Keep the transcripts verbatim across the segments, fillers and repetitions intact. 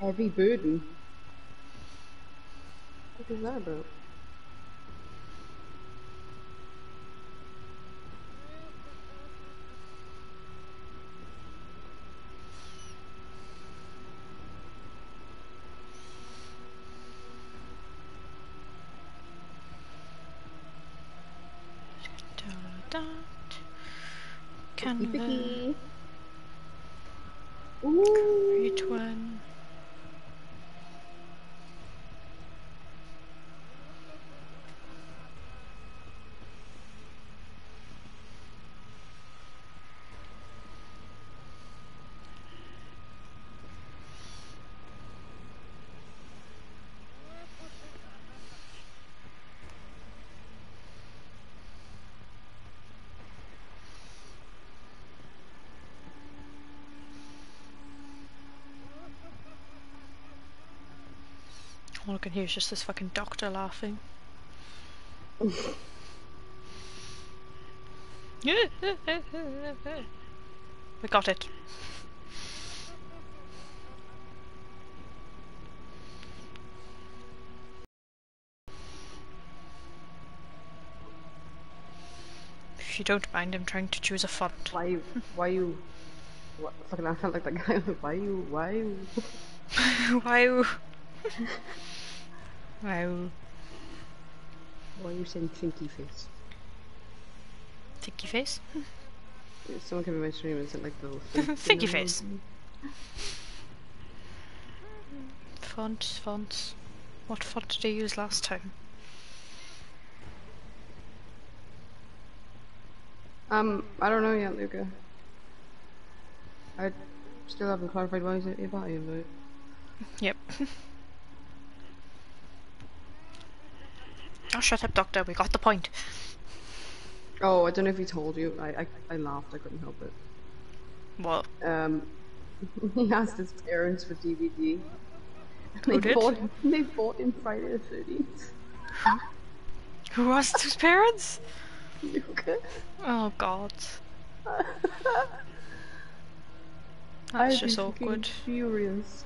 Heavy burden. What is that about? Can each one. All I can hear is just this fucking doctor laughing. We got it. If you don't mind, I'm trying to choose a font. Why you? Why you? What, fucking I sound like that guy. Why you? Why you? Why you? Wow. Why are you saying thinky face? Thinky face? Someone came in my stream and said like the thinky know? Face. Fonts, fonts. What font did I use last time? Um, I don't know yet, Luca. I still haven't clarified what is it about you, but. Yep. Oh, shut up, Doctor. We got the point. Oh, I don't know if he told you. I I, I laughed. I couldn't help it. What? Um, he asked his parents for D V D. Who did? Bought him, they bought him Friday the thirteenth. Huh? Who asked his parents? Luca. Oh God. That's I'd just awkward. Furious.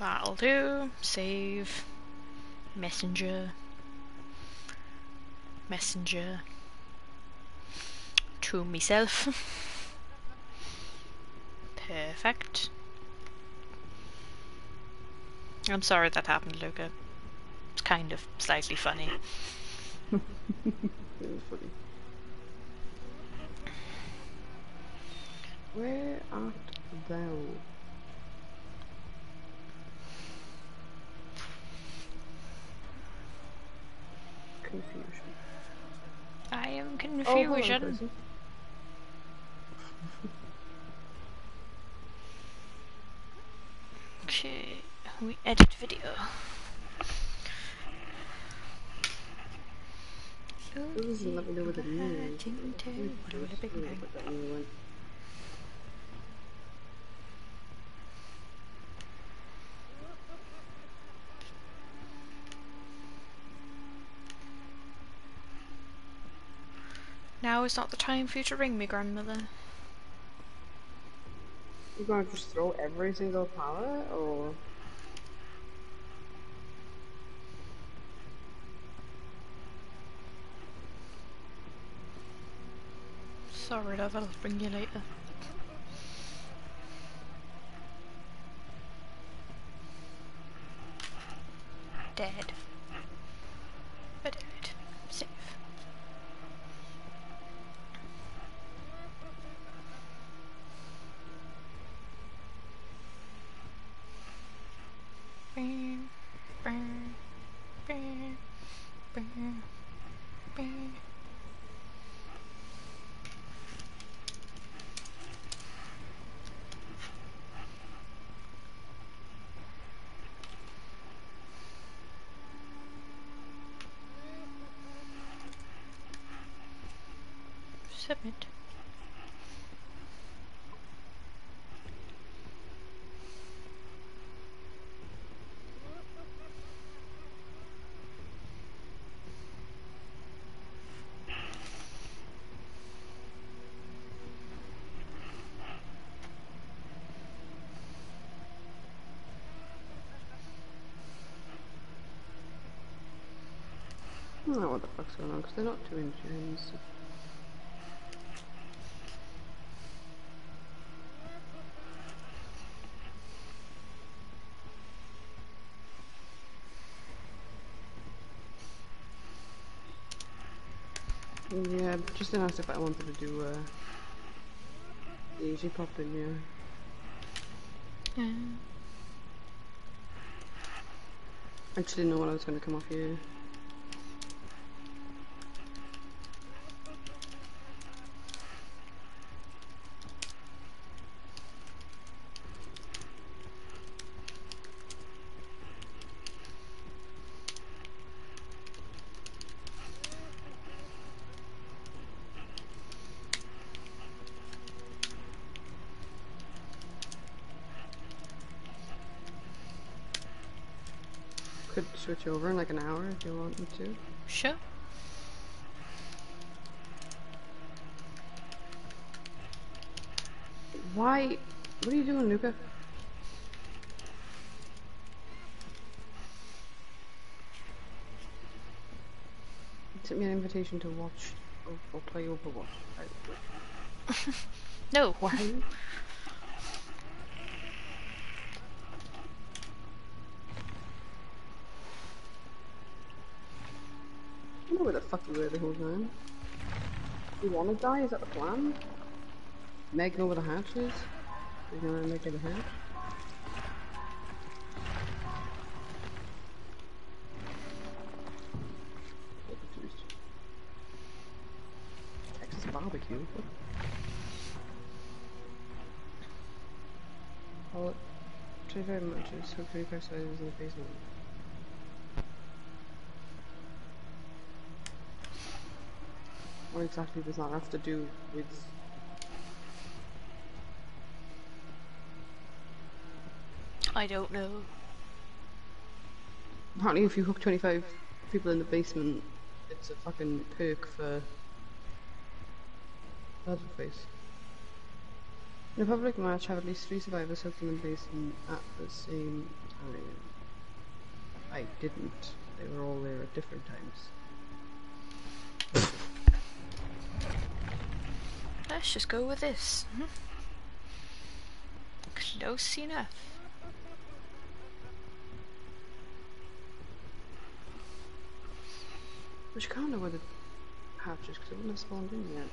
That'll do. Save. Messenger. Messenger. To myself. Perfect. I'm sorry that happened, Luca. It's kind of slightly funny. It was funny. Where art thou? Confusion. I am confusion. Oh, okay, we edit video. Ooh, let me know what that means. Now is not the time for you to ring me, grandmother. You're gonna just throw every single power, or...? Sorry love, I'll bring you later. Dead. But dead. Safe. Bing, bing, bing, bing, bing. submit. I don't know what the fuck's going on because they're not doing James. Yeah, just to ask if I wanted to do uh, easy popping, yeah. Yeah. I actually didn't know what I was going to come off here. Switch over in like an hour if you want me to. Sure. Why? What are you doing, Nuka? Sent me an invitation to watch or, or play Overwatch. No. Why? Where the fuck you were the whole time? You wanna die? Is that the plan? Meg know where the hatch is? You're gonna make it a hatch? Texas barbecue? Well, too very much is hopefully press items in the basement. What exactly does that have to do with? I don't know. Apparently if you hook twenty-five people in the basement, it's a fucking perk for battle face. In a public match, have at least three survivors hooked in the basement at the same time. I didn't. They were all there at different times. Let's just go with this. Close enough. Which I can't know where the hatch is because it wouldn't have spawned in yet.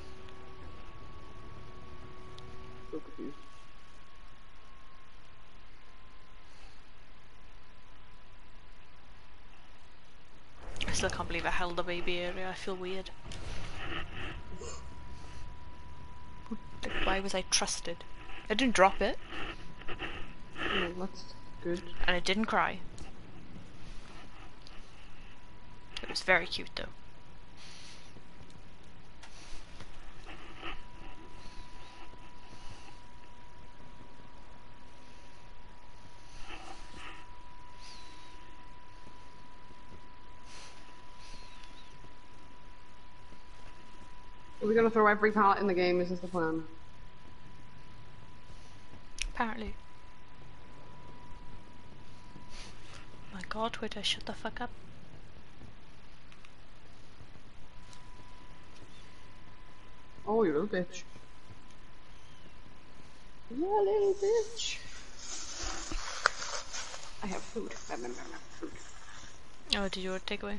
So confused. I still can't believe I held the baby area. I feel weird. Why was I trusted? I didn't drop it. Well, that's good. And it didn't cry. It was very cute though. Are we gonna throw every pallet in the game? Is this the plan? Apparently. My god, Twitter, shut the fuck up. Oh, you little bitch. You little bitch. I have food. I have food. Oh, did you want to takeaway?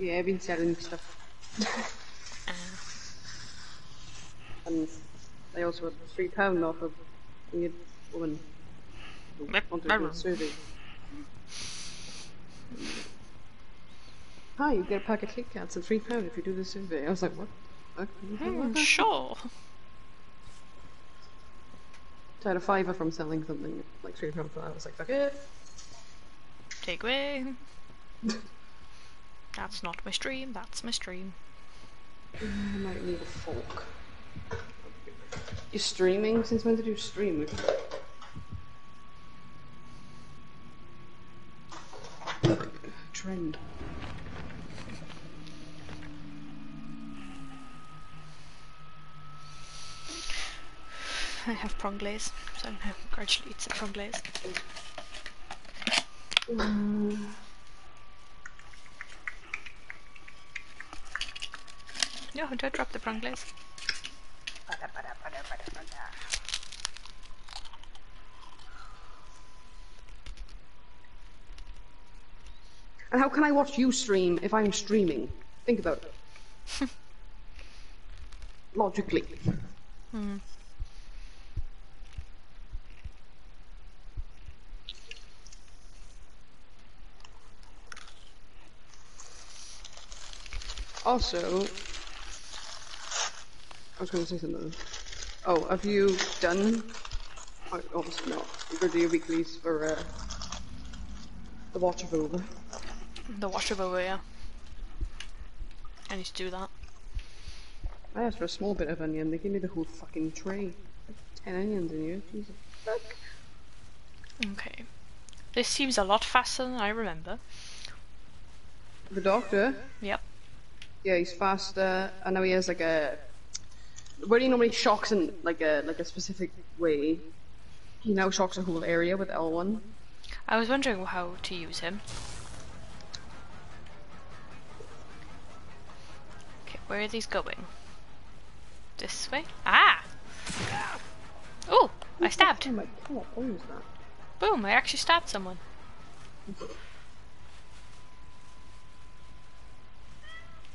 Yeah, I've been selling stuff. um. And I also had three pound off of a weird woman who wanted to do a survey. Hi, you get a pack of Kit Kats and three pound if you do the survey. I was like, what? Hmm, sure. So I had a fiver from selling something, like three pound for that. I was like, fuck it. Take away. That's not my stream. That's my stream. I might need a fork. You streaming? Since when did you stream with me? Trend. I have prawn glaze, so I'm gonna gradually eat some prawn glaze. Mm. No, don't drop the prawn glaze. And how can I watch you stream if I'm streaming? Think about it. Logically. Hmm. Also, I was going to say something. Oh, have you done? Oh, obviously not. You're going to do your weeklies for uh, the Watch of Over. The Watch of Over, yeah. I need to do that. I asked for a small bit of onion. They gave me the whole fucking tray. Ten onions in here. Jesus fuck. Okay. This seems a lot faster than I remember. The doctor? Yep. Yeah, he's faster. I know he has like a. Where he normally shocks in like a like a specific way, he now shocks a whole area with L one. I was wondering how to use him. Okay, where are these going? This way? Ah! Oh, I stabbed. Oh my god! What was that? Boom! I actually stabbed someone.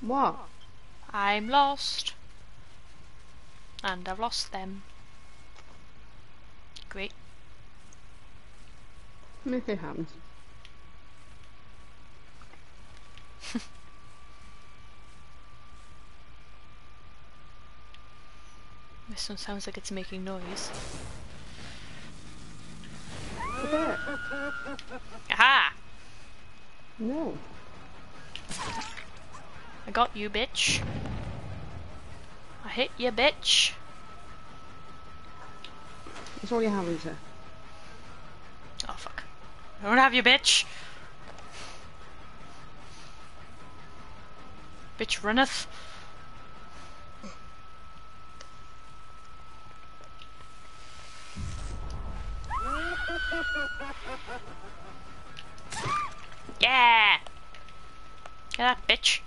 What? I'm lost. And I've lost them. Great. If it happens. This one sounds like it's making noise. Aha! No. I got you, bitch. I hit you, bitch. That's all you have, is it? Oh, fuck. I don't have you, bitch. Bitch runneth. Yeah! Get that, bitch.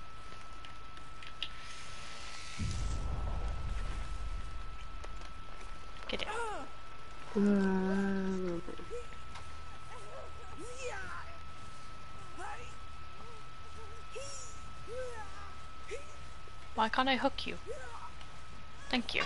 Get it. Um, Why can't I hook you? Thank you.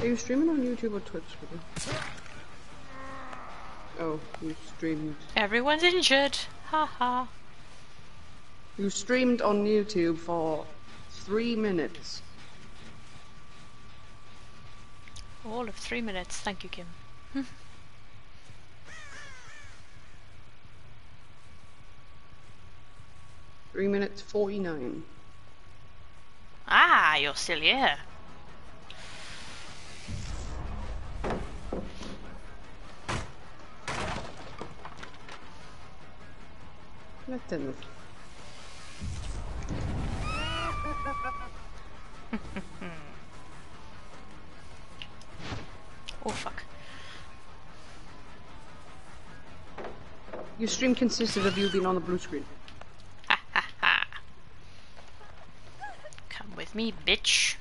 Are you streaming on YouTube or Twitch? Oh, you streamed. Everyone's injured. Haha. Ha. You streamed on YouTube for three minutes. All of three minutes. Thank you, Kim. Hm. Three minutes forty-nine. Ah, you're still here. Let them. Oh fuck. Your stream consisted of you being on the blue screen. Ha ha ha. Come with me, bitch.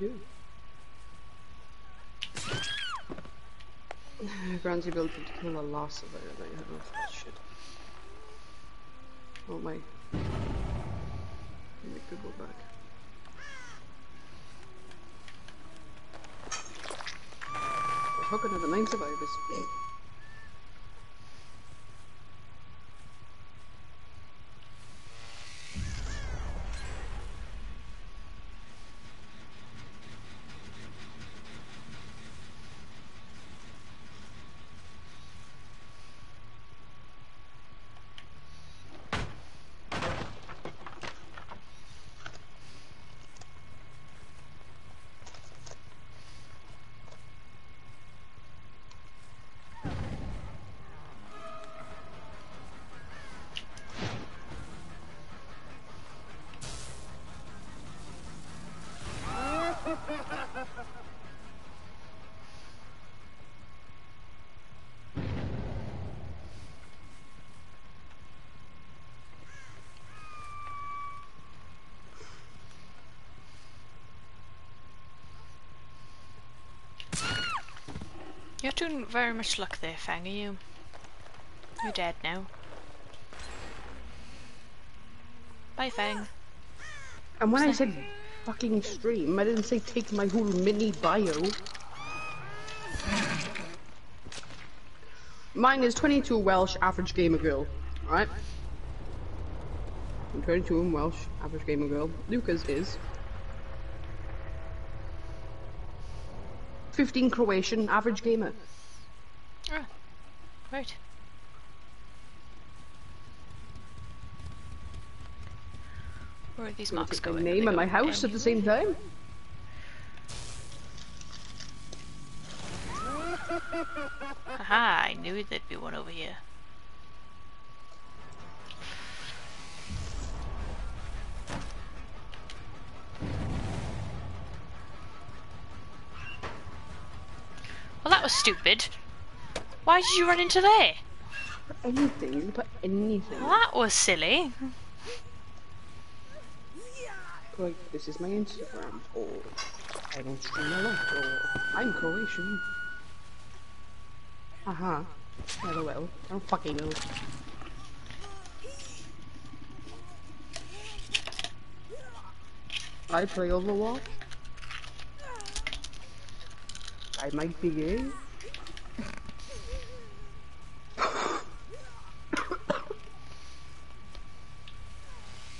good. Grants your ability to kill a loss of it. I don't have enough of that shit. Oh my. Let me go back. We're hooking at the nine survivors. You're not doing very much luck there, Fang, are you? You're dead now. Bye, Fang. And when I said fucking stream, I didn't say take my whole mini bio. Mine is twenty-two Welsh, average gamer girl. Alright? I'm twenty-two in Welsh, average gamer girl. Lucas is fifteen Croatian, average gamer. Ah, right. Where are these marks going? My name and my house at the same time. Aha, I knew there'd be one over here. Stupid. Why did you run into there? Anything, you can put anything. That was silly. Like, this is my Instagram, or I don't stream a lot, or I'm Croatian. Aha. Uh-huh. LOL. I don't fucking know. I play Overwatch. I might be gay.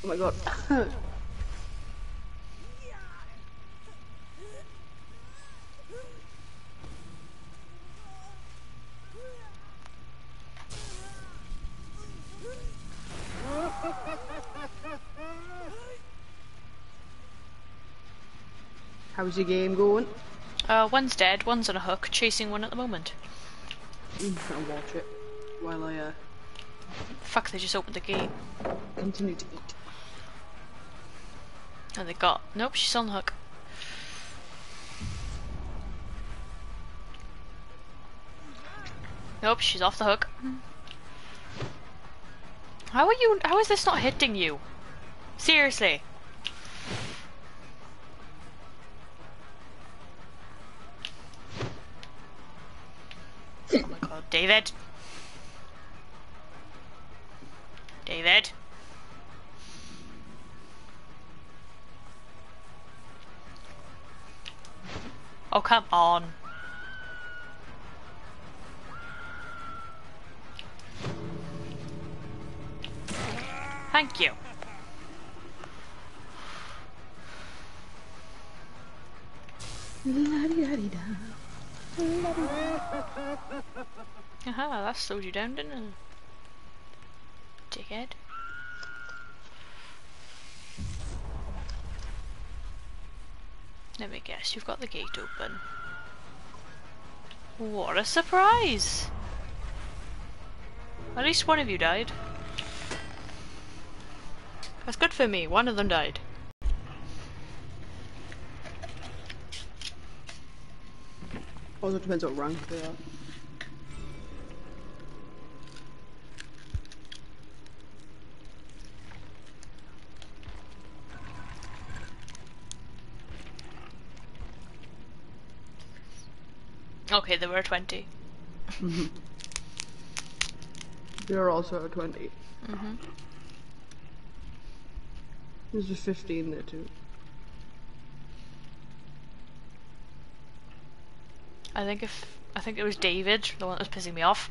Oh my god. How's your game going? Uh, one's dead, one's on a hook, chasing one at the moment. I'm trying to watch it while I, uh... Fuck, they just opened the gate. Continue to eat. And they got... Nope, she's on the hook. Nope, she's off the hook. How are you... How is this not hitting you? Seriously. David! David! Oh, come on! Thank you! La-di-da-di-da. La-di-da. Aha, that slowed you down, didn't it? Dickhead. Let me guess, you've got the gate open. What a surprise! At least one of you died. That's good for me, one of them died. Also depends what rank they are. Okay, there were twenty. There are also twenty. Mm-hmm. There's a fifteen there too. I think if I think it was David, the one that was pissing me off.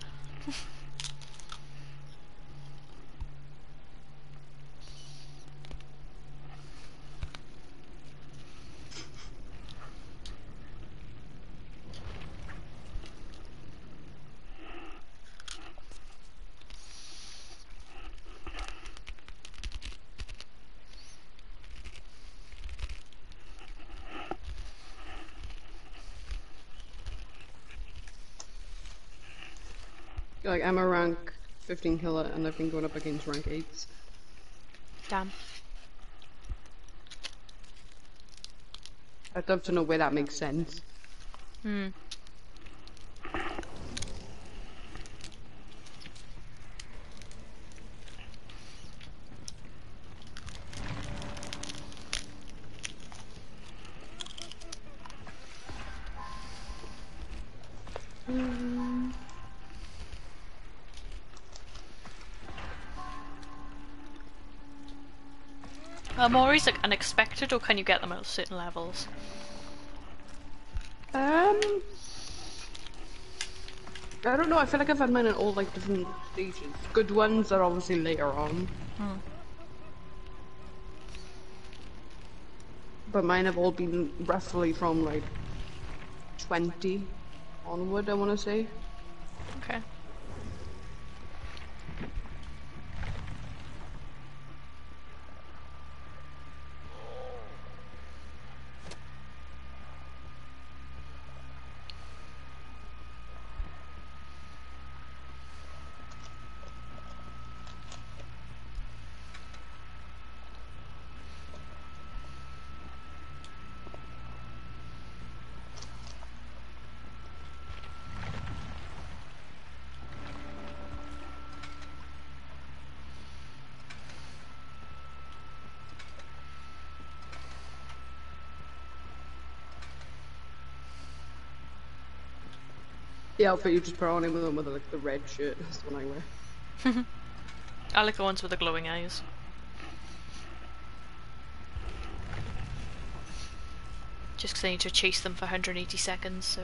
Like, I'm a rank fifteen killer, and I've been going up against rank eights. Damn. I'd love to know where that makes sense. Hmm. Are Mauries like unexpected, or can you get them at certain levels? Um, I don't know. I feel like I've had mine at all like different stages. Good ones are obviously later on, hmm. but mine have all been roughly from like twenty onward, I want to say. Okay. Yeah, I'll put you just put on him with them with like the red shirt. That's the one I wear. I like the ones with the glowing eyes. Just because I need to chase them for one hundred eighty seconds. So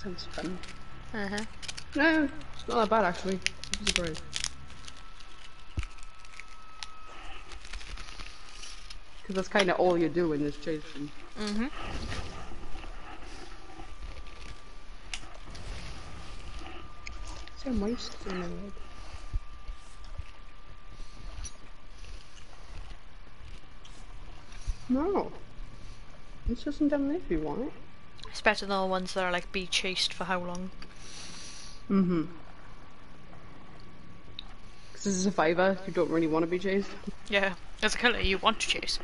sounds fun. Uh huh. No, it's not that bad actually. I'm surprised. Because that's kind of all you do in this chasing. Mm hmm. I'm wasting my head. No. It's just down there if you want it. It's better than the ones that are like be chased for how long? Mm-hmm. Because this is a fiver, you don't really want to be chased. Yeah, as a killer you want to chase.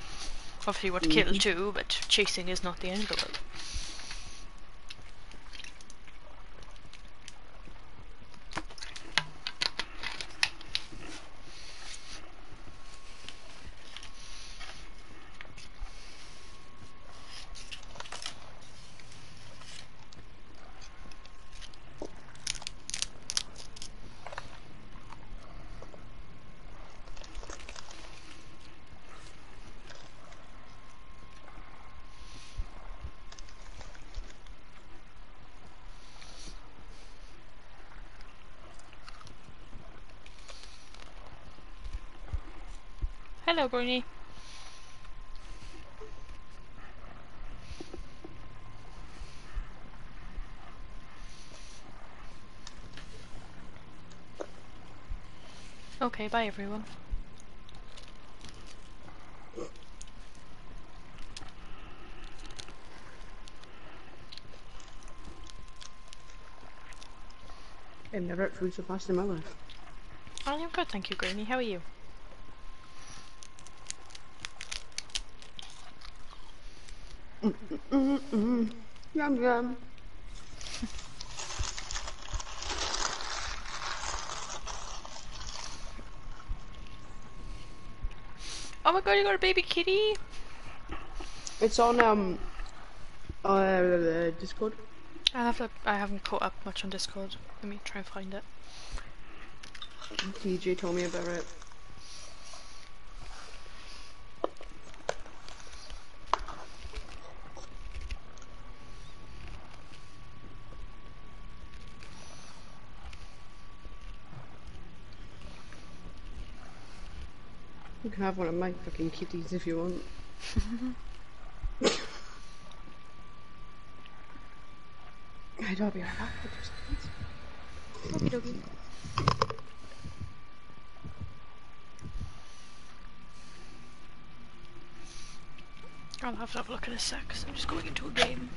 Obviously you want to mm-hmm. kill too, but chasing is not the end of it. Hello, Bruni. Okay, bye everyone. I've never had food so fast in my life. Oh, you're good, thank you, Greenie. How are you? Mm, mm, mm, mm. Yum yum. Oh my god, you got a baby kitty? It's on um Uh, Discord? I have to, I haven't caught up much on Discord. Let me try and find it. D J told me about it. You can have one of my fucking kitties if you want. I don't be right back for two seconds. Okie dokie. I'll have to have a look in a sec, so I'm just going into a game.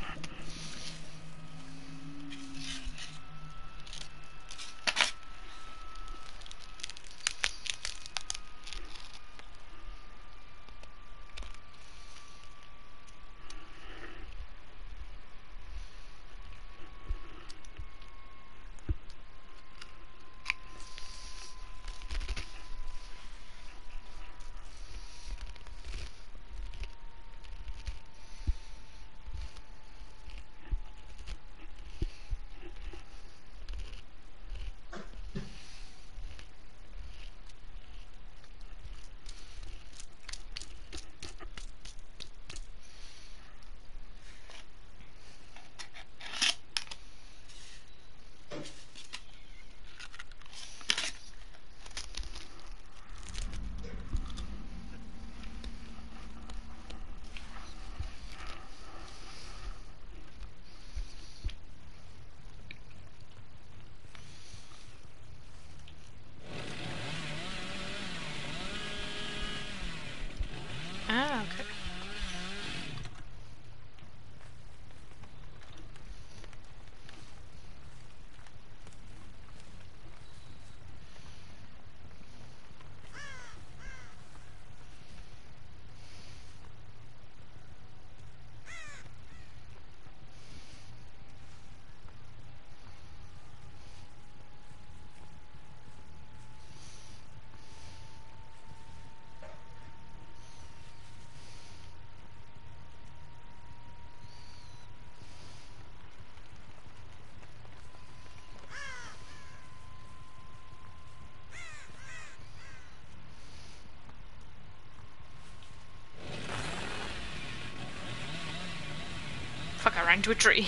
I ran to a tree.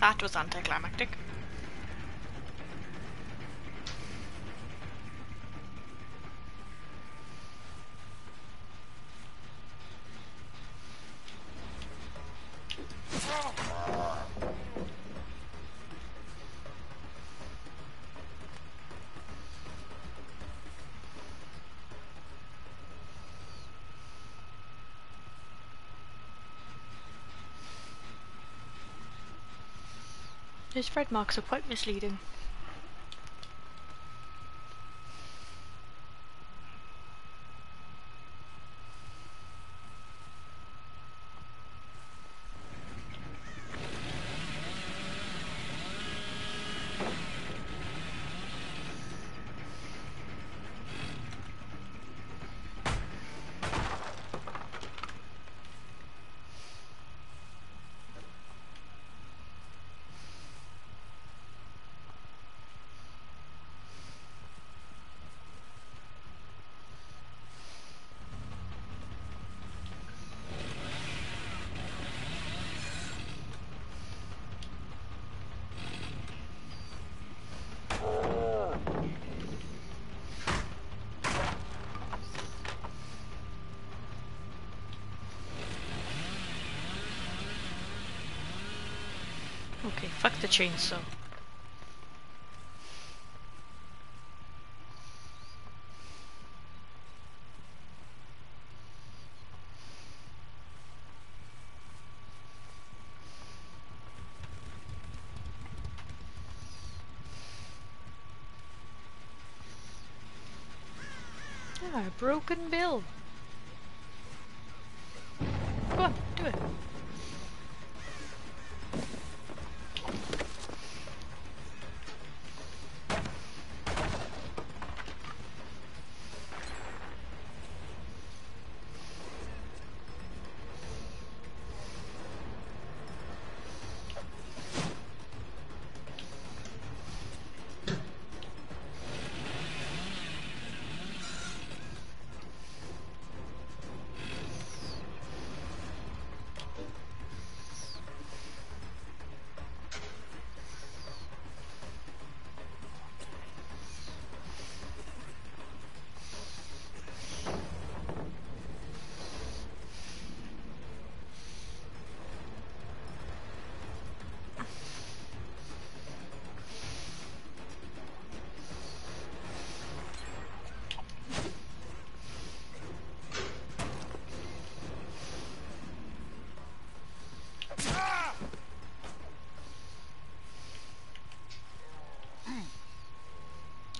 That was anticlimactic. Those red marks are quite misleading. Okay, fuck the chainsaw. Ah, a broken bill. Go on, do it.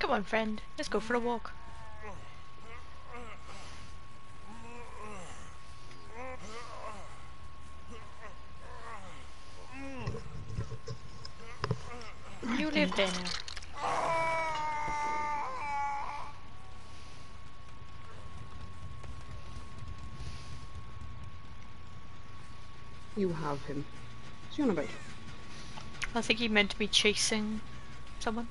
Come on, friend. Let's go for a walk. You live there now. You have him. What's he on about? I think he meant to be chasing someone.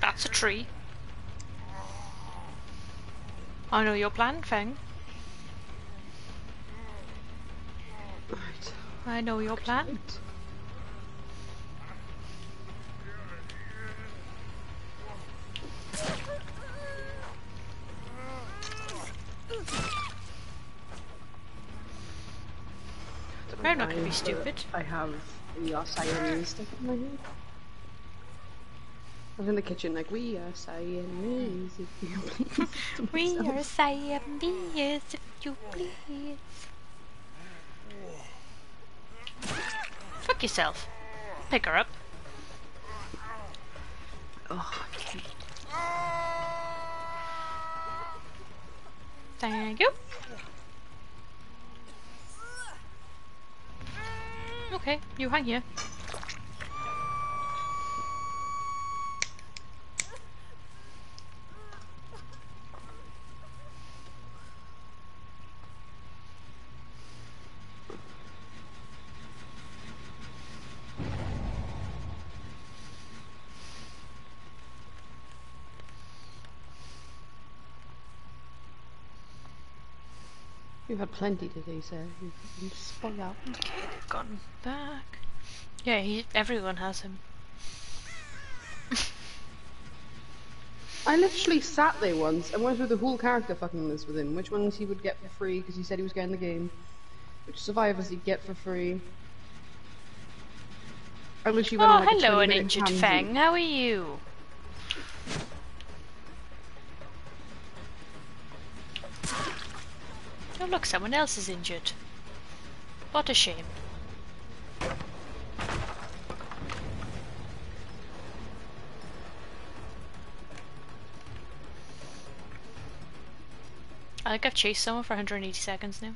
That's a tree. I know your plan, Feng. Right. I know your plan. I'm not gonna be stupid. I have your siren stick in my head. I was in the kitchen like, we are Siamese if you please. We are Siamese if you please. Fuck yourself. Pick her up. Oh, okay. Thank you. Okay, you hang here. You've had plenty today, sir. You've been spun out. Okay, they've gone back. Yeah, he, everyone has him. I literally sat there once and went through the whole character fucking list with him. Which ones he would get for free, because he said he was getting the game. Which survivors he'd get for free. I literally went on like a twenty minute tangent. Oh, hello, an injured Fang. How are you? Oh look, someone else is injured. What a shame. I think I've chased someone for one hundred eighty seconds now.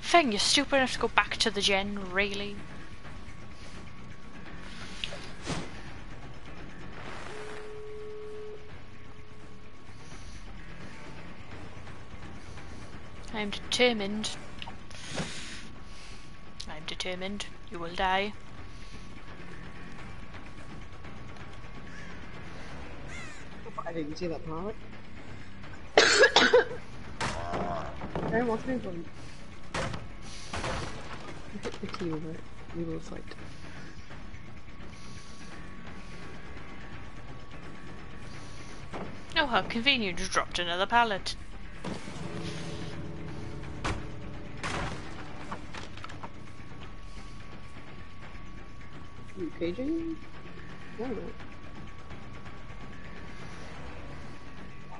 Feng, you're stupid enough to go back to the gen, really? I'm determined. I'm determined. You will die. I didn't see that part. I want to do Hit the key over it. We will fight. Oh, how convenient! You dropped another pallet. Caging? No, no.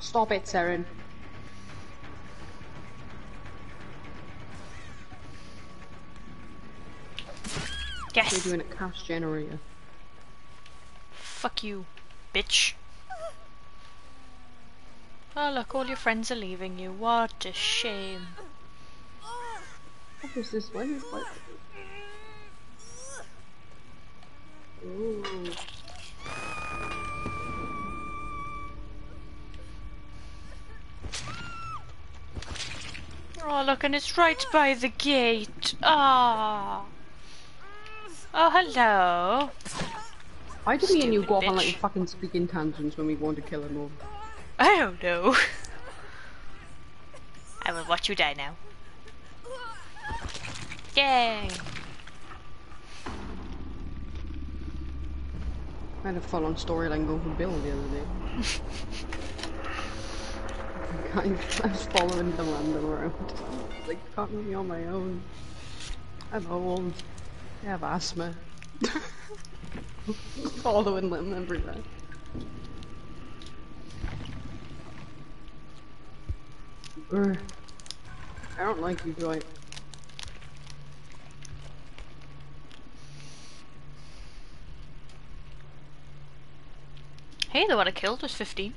Stop it, Seren. Yes. We're doing a cash generator. Fuck you, bitch. Oh look, all your friends are leaving you. What a shame. What is this one? What? Ooh. Oh look, and it's right by the gate. Ah. Oh. Oh hello. Why do me and you go off on like fucking speaking tangents when we want to kill him all? I don't know. I will watch you die now. Yay. I had a full-on storyline going from Bill the other day. I was following the random around. Like, you can't leave me on my own. I'm old. I have asthma. Following them every day. I don't like you, Dwight. Hey, the one I killed was fifteen.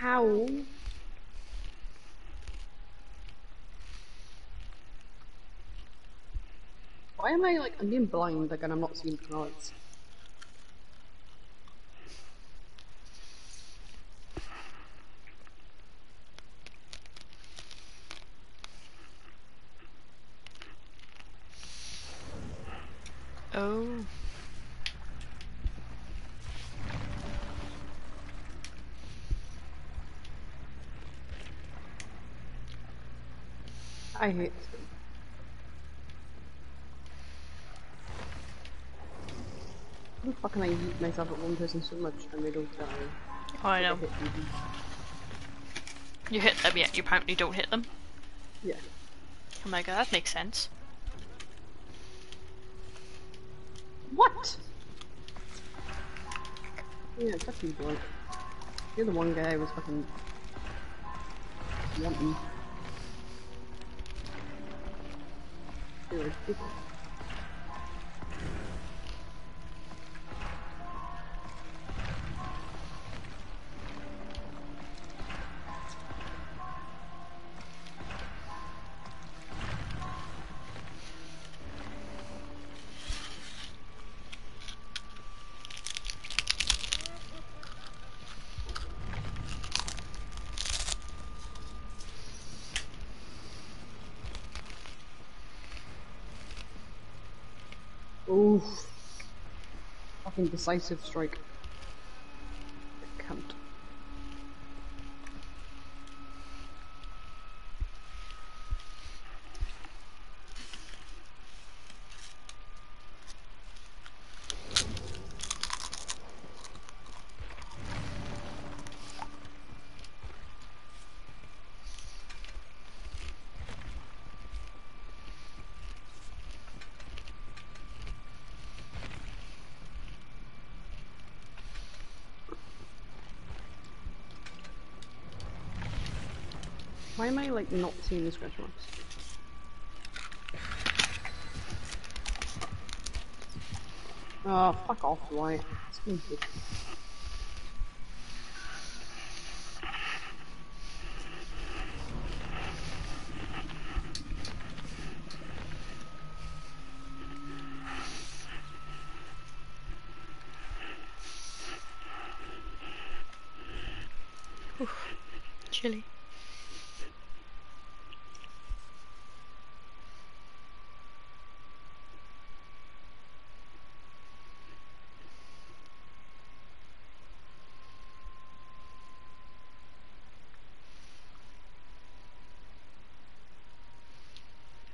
How? Why am I like, I'm being blind, like, and I'm not seeing cards? Oh. I hate this. How the fuck can I eat myself at one person so much and they don't die? Oh, I know. Hit you hit them, yeah, you apparently don't hit them. Yeah. Oh my god, that makes sense. What? Yeah, fucking bloke. You're the one guy who was fucking wanting. You're ooh. Fucking decisive strike. I can't. Why am I like not seeing the scratch marks? Oh, fuck off, Dwight. Oof, chilly.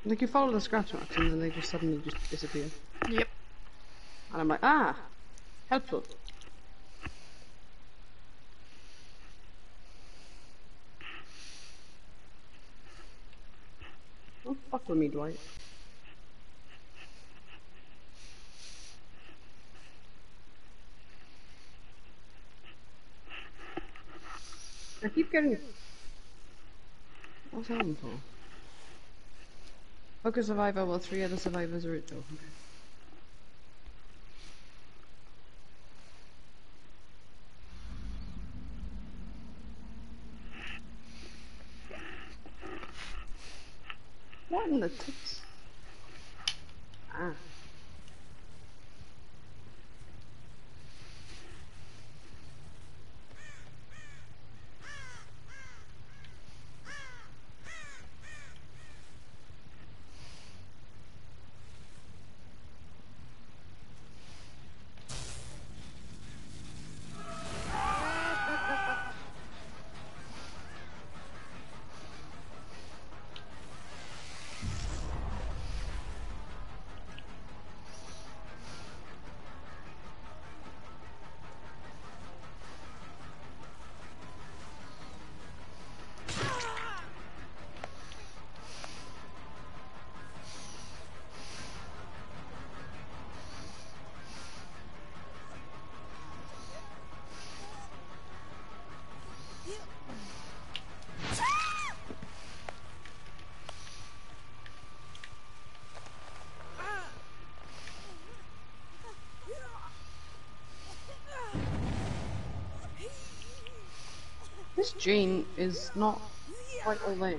Like, you follow the scratch marks and then they just suddenly just disappear. Yep. And I'm like, ah! Helpful. Don't fuck with me, Dwight. I keep getting... What's happening for? Poker survivor, well, three other survivors are at door. Okay. What in the tits? Ah. Jane is not quite all there.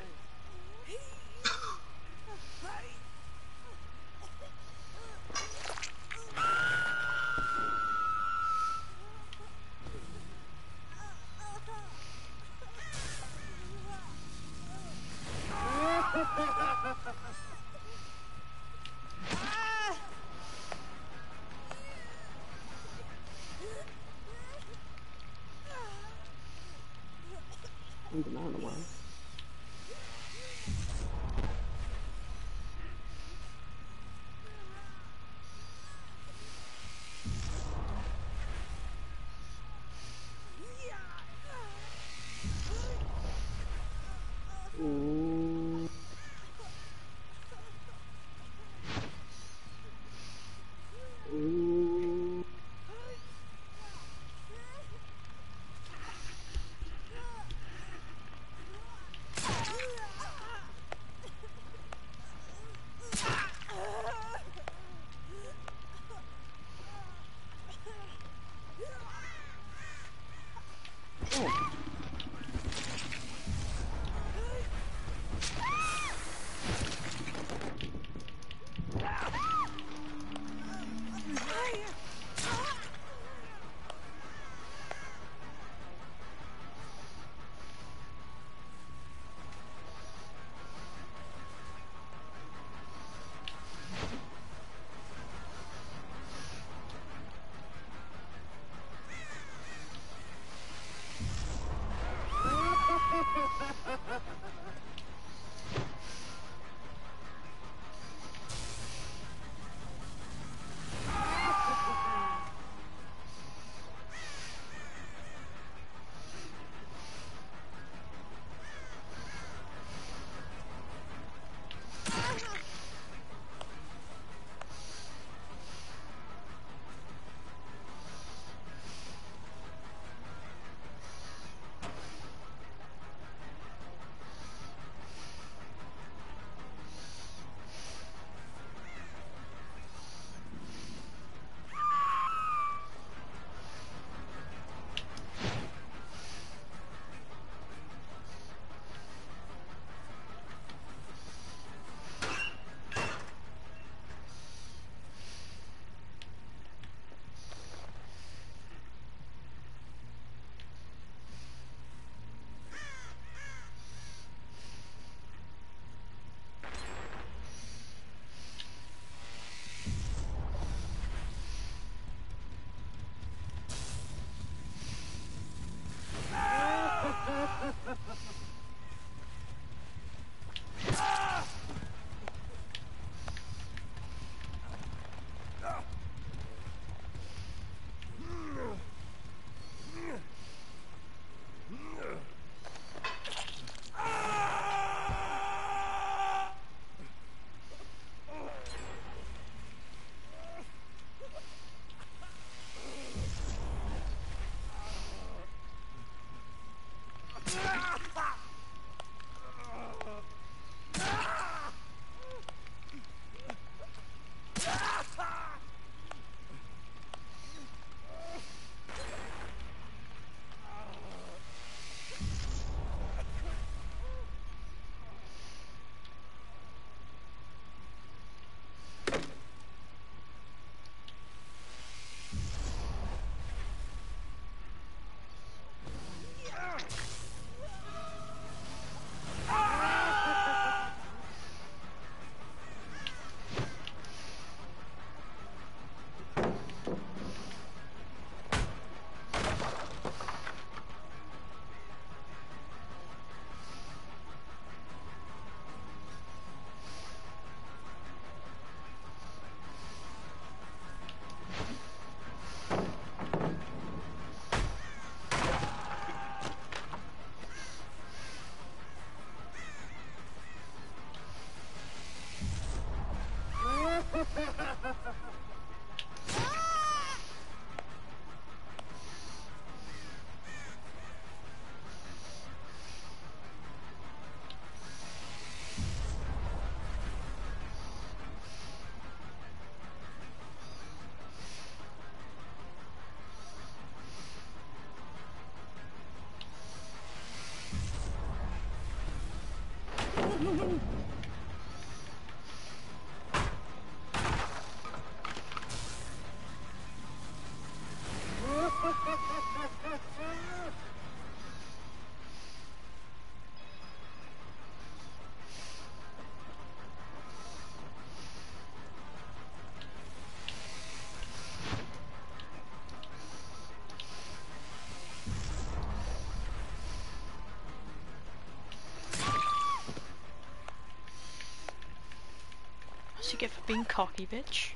What you get for being cocky, bitch?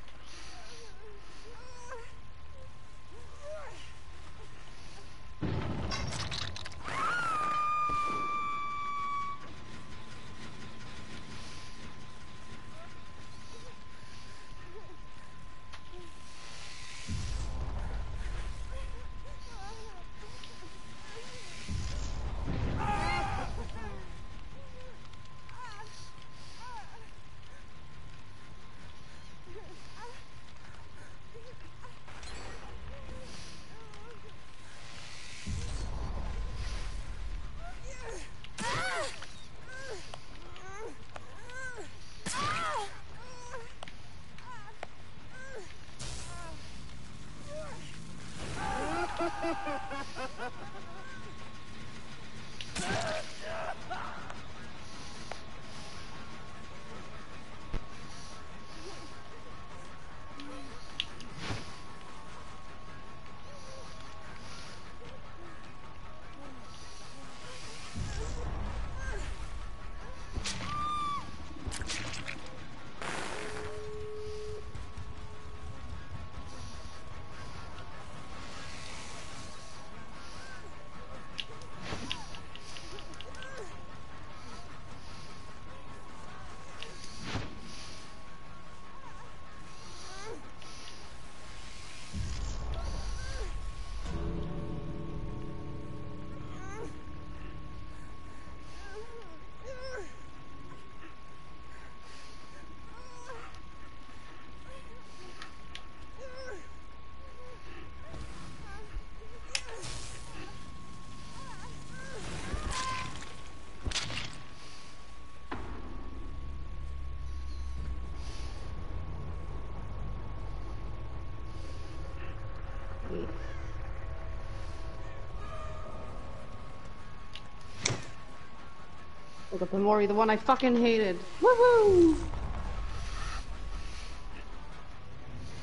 I got the Mori, the one I fucking hated. Woohoo!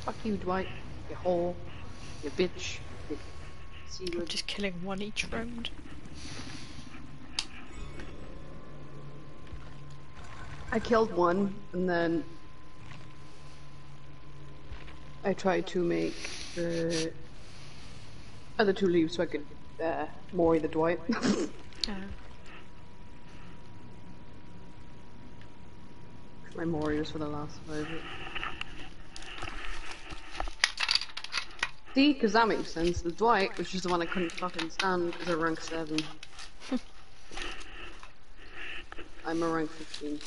Fuck you, Dwight. You whore. You bitch. I'm just killing one each round. I killed one, and then I tried to make the other two leave so I could uh, Mori the Dwight. uh. My Mori's for the last version. See, because that makes sense. The Dwight, which is the one I couldn't fucking stand, is a rank seven. I'm a rank fifteen.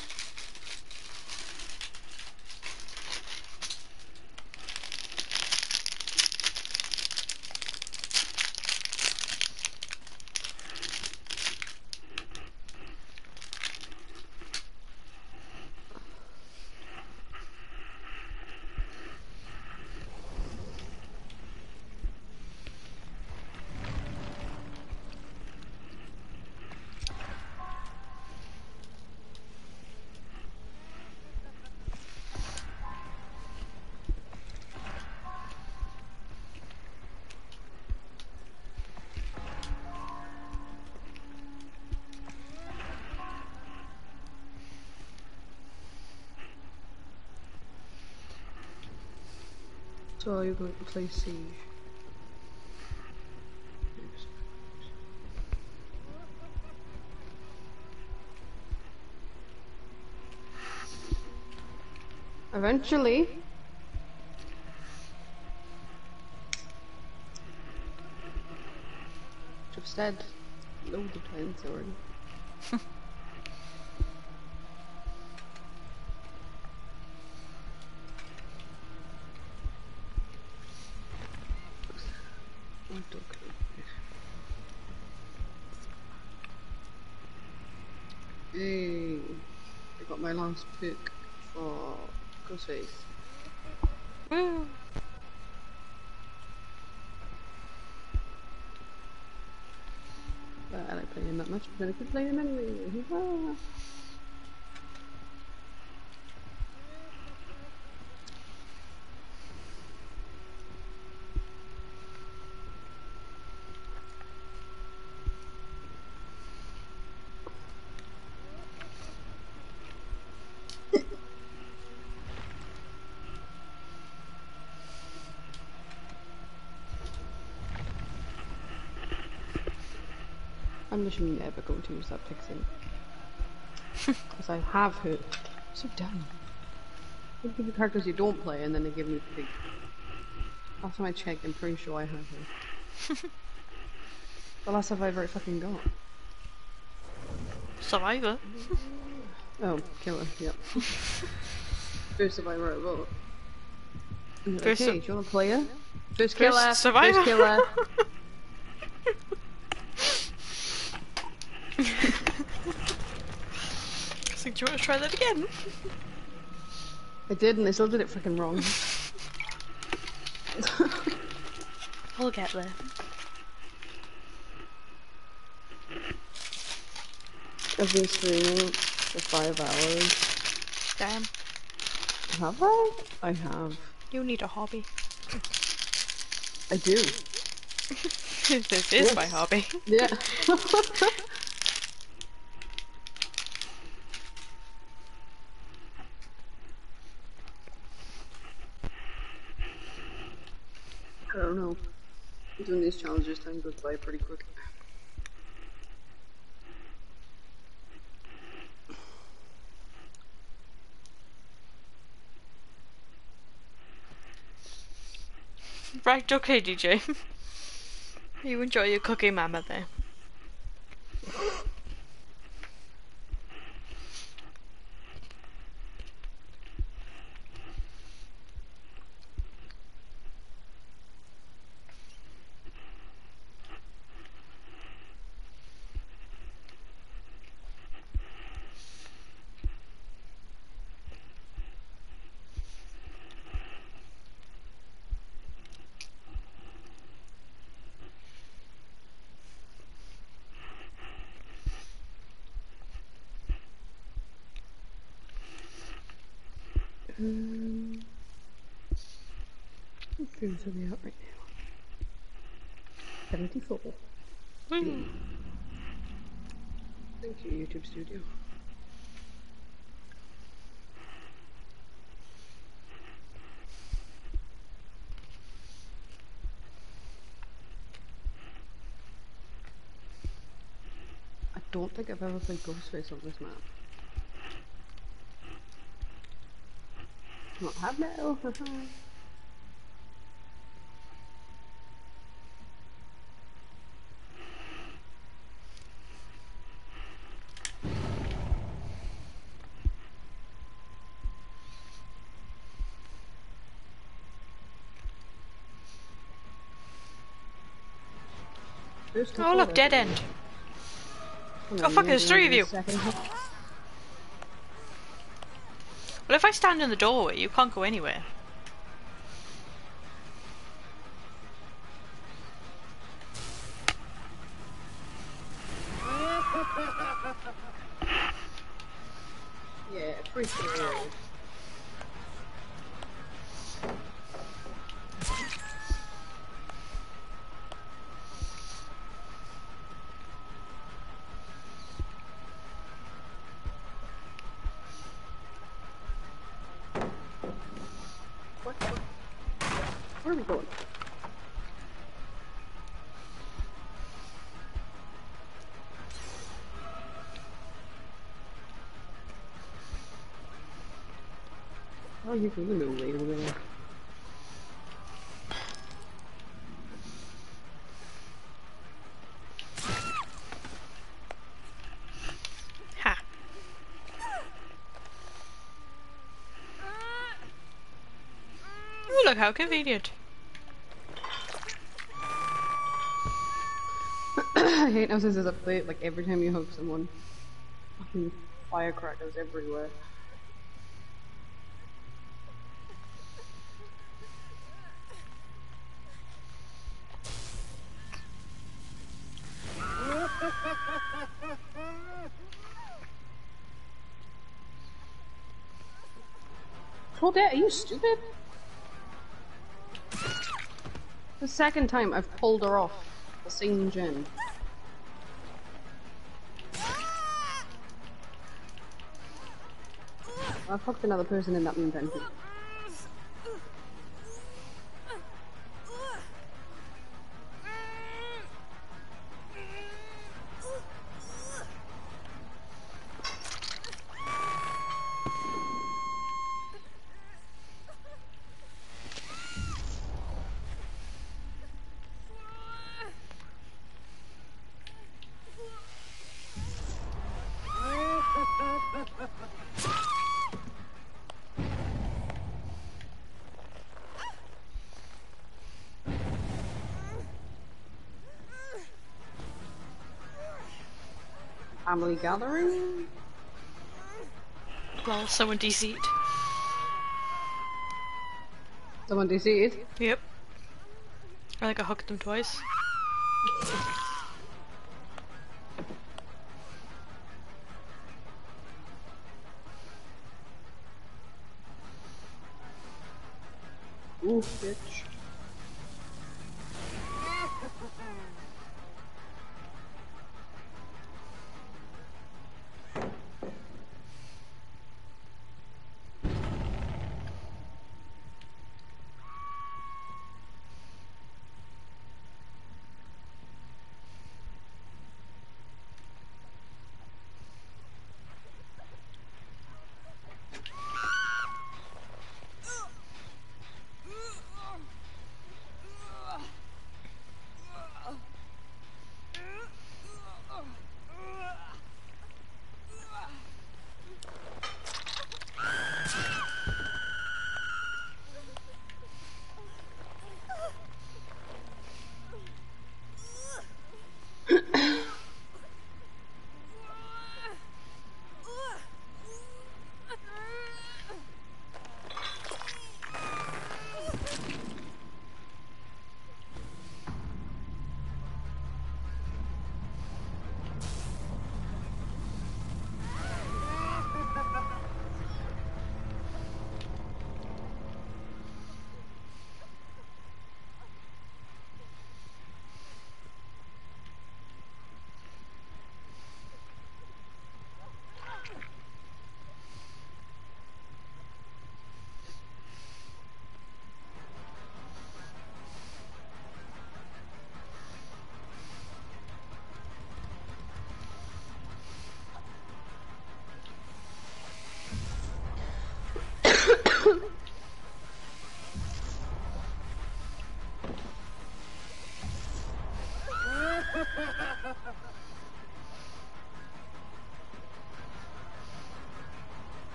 So you're going to play Siege. Eventually. I've said loads of times already. got my last pick for Ghostface. Woo! But I like playing him that much, I'm gonna keep playing him anyway. I'm literally never going to use that pixie. Because I have her. So dumb. They give you characters you don't play and then they give me pig. Last time I checked, I'm pretty sure I have her. The last survivor I fucking got. Survivor? Oh, killer, yep. First survivor I wrote. Like, hey, do you want to play her? First killer, first survivor. First killer. I think, do you want to try that again? I did, and they still did it freaking wrong. We'll get there. I've been streaming for five hours. Damn. Have I? I have. You need a hobby. I do. This is yes. My hobby. Yeah. I don't know. Doing these challenges, time goes by pretty quick. Right, okay, D J. You enjoy your cookie mama there. Um, what games are we at right now? seventy-four. Mm. Thank you, YouTube Studio. I don't think I've ever played Ghostface on this map. Not have metal. Oh look, dead end. Oh fuck, there's three of you. Well, if I stand in the doorway, you can't go anywhere. Yeah, pretty scary. Where are we going? Oh, you're in the middle lane over there. How convenient. I hate how this is a plate, like every time you hug someone. Fucking firecrackers everywhere. Claudette, are you stupid? The second time I've pulled her off the same gen. I fucked another person in that inventory. Family gathering? Well, someone D C'd. Someone D C'd? Yep. I think I hugged them twice. Ooh, bitch.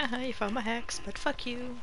Haha, you found my hex, but fuck you.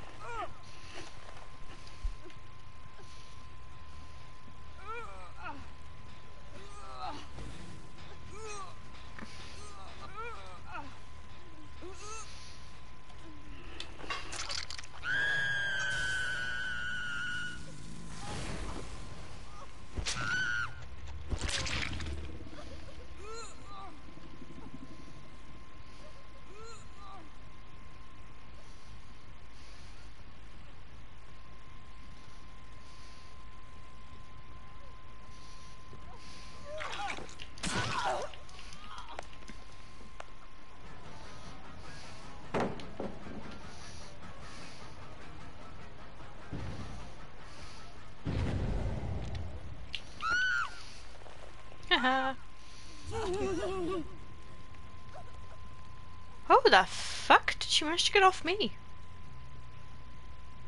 How the fuck did she manage to get off me?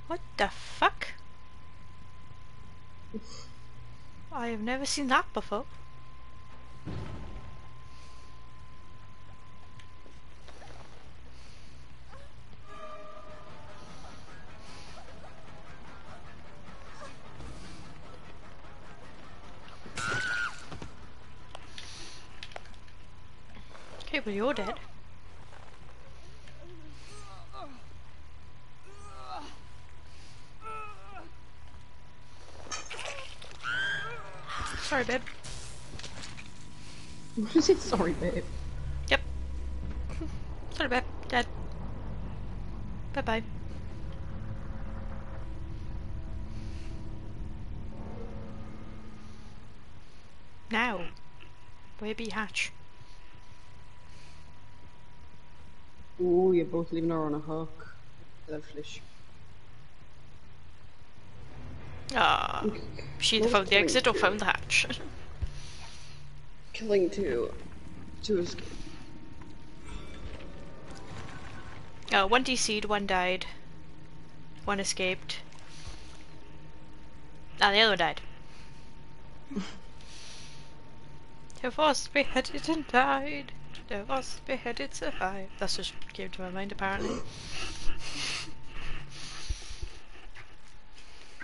What the fuck? I have never seen that before. Okay, but you're dead. Sorry, babe. What is it? Sorry, babe. Yep. Sorry, babe. Dead. Bye bye. Now, baby hatch. Ooh, you're both leaving her on a hook. Lovelish. Ah, oh, she either found the exit two. or found the hatch. Killing two to escape. Oh, one D C'd, one died, one escaped. Ah, the other one died. Divorced, beheaded, and died. Divorced, beheaded, survived. That's just came to my mind, apparently.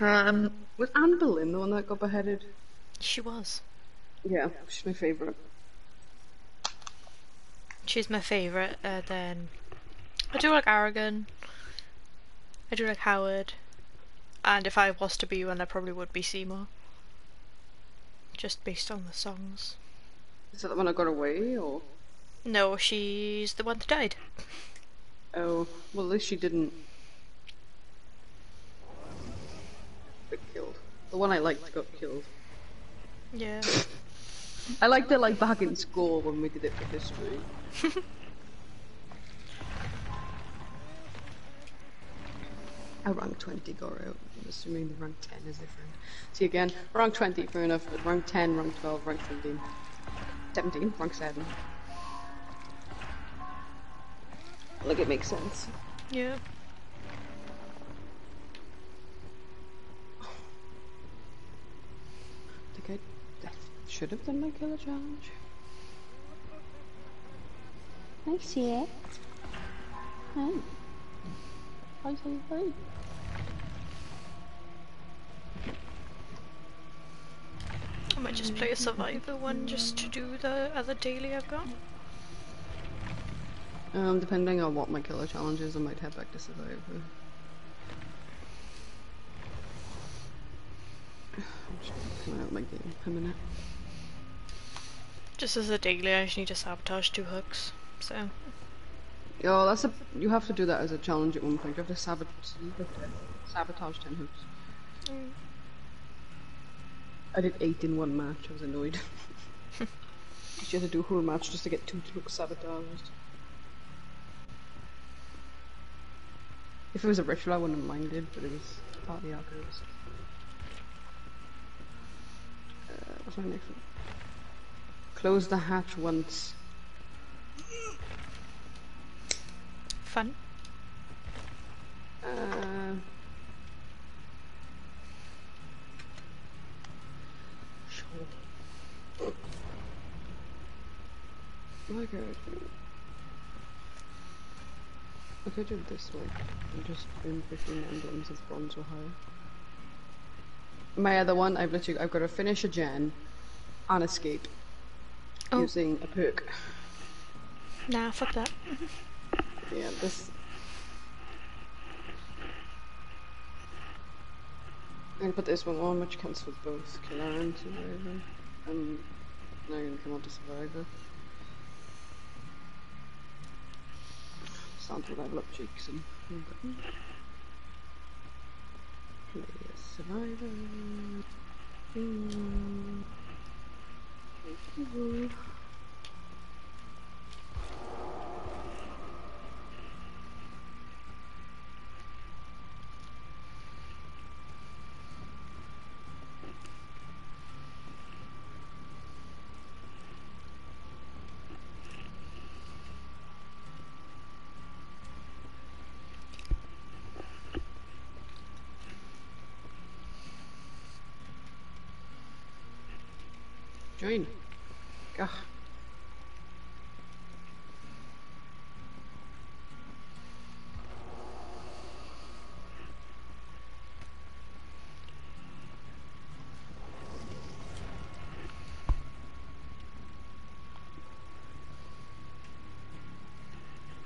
Um, was Anne Boleyn the one that got beheaded? She was. Yeah, she's my favourite. She's my favourite, uh, then... I do like Aragon. I do like Howard. And if I was to be one, I probably would be Seymour. Just based on the songs. Is that the one that got away, or...? No, she's the one that died. Oh, well at least she didn't... get killed. The one I liked got killed. Yeah. I liked it like back in school when we did it for history. I rank twenty got out. I'm assuming the rank ten is different. See again, rank twenty, fair enough, but rank ten, rank twelve, rank fifteen. seventeen, rank seven. Like it makes sense. Yeah. I think I should have done my killer challenge. I see it. Oh. I see it. I might just play a survivor one just to do the other daily I've got. Um, depending on what my killer challenge is, I might head back to survivor. I'm just gonna come out of my game for a minute. Just as a daily, I just need to sabotage two hooks, so... Oh, that's a... You have to do that as a challenge at one point. You have to sabot sabotage ten hooks. Mm. I did eight in one match. I was annoyed. Because you had to do a whole match just to get two hooks sabotaged. If it was a ritual, I wouldn't have minded, but it was part of the algos. Uh, what's my next one? Close the hatch once. Fun. Uh, sure. My God. I could do this like I'm just doing fifteen emblems of bronze or higher. My other one, I've literally I've got to finish a gen and escape oh. using a perk. Nah, fuck that. Yeah, this. I'm gonna put this one on, which counts for both killer and survivor. And now I'm gonna come on to survivor. Start to level up cheeks and button. Play a survivor. Mm. Mm-hmm. Join. Gah.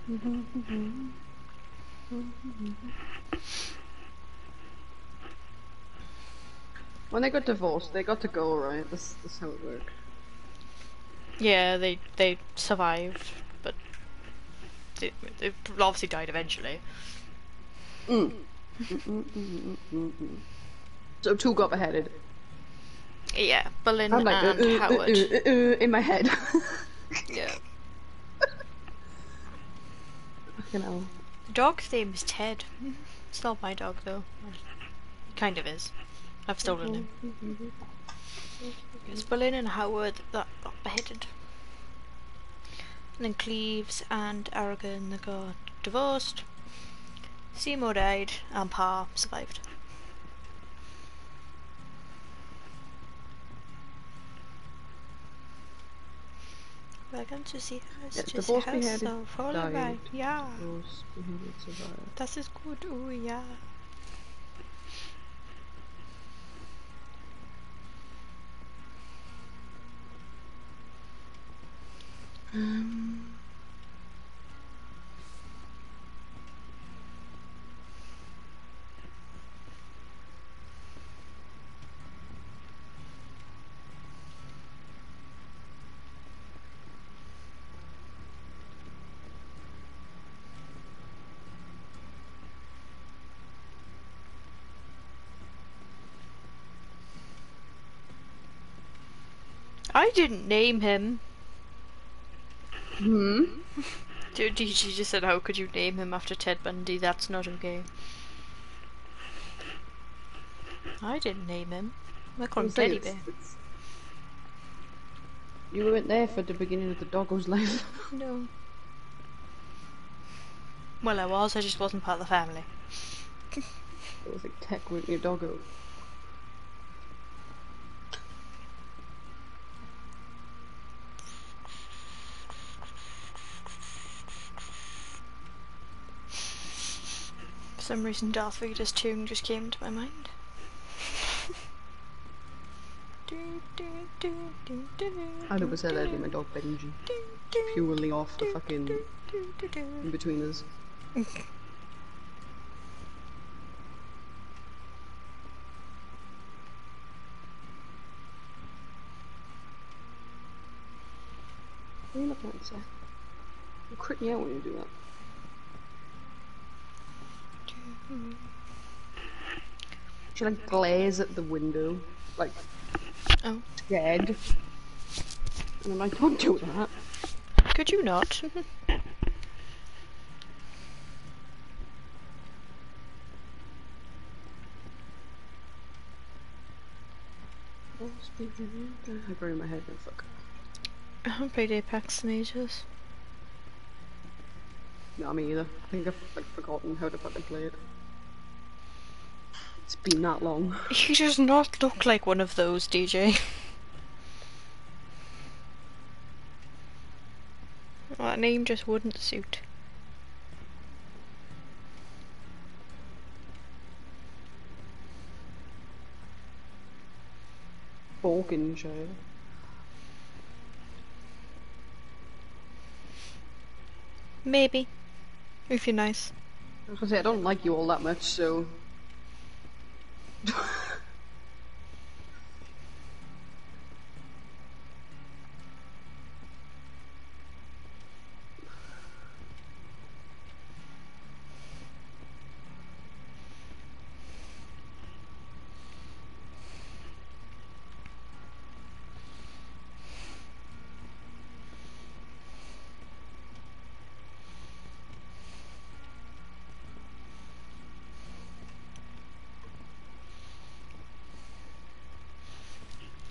When they got divorced, they got to go, right? That's, that's how it worked. Yeah, they they survived, but they, they obviously died eventually. Mm. So two got beheaded. Yeah, Boleyn I'm like, and uh, uh, Howard. Uh, uh, uh, uh, in my head. Yeah. You know. The dog's name is Ted. It's not my dog though. It kind of is. I've stolen him. It's Boleyn and Howard that got beheaded. And then Cleves and Aragon that got divorced. Seymour died and Pa survived. Welcome to see us, yeah, just house, so follow right, yeah. Das ist gut, oh yeah. Um. I didn't name him. Hmm? She just said, how could you name him after Ted Bundy? That's not okay. I didn't name him. I call him Teddy Bear. It's... You weren't there for the beginning of the doggo's life. No. Well, I was, I just wasn't part of the family. It was like Tech with your doggo. For some reason Darth Vader's tune just came to my mind. I never said I'd name my dog Benji. Purely off the fucking in between us. What are you looking at, sir? You're critting out when you do that. She like glares at the window, like oh. Scared. And I'm like, don't do that. Could you not? I buried my head in fuck. I haven't played Apex in ages. Not me either. I think I've like forgotten how to fucking play it. It's been that long. He does not look like one of those, D J. Well, that name just wouldn't suit. Borkinshire. Maybe. If you're nice. I was gonna say, I don't like you all that much, so...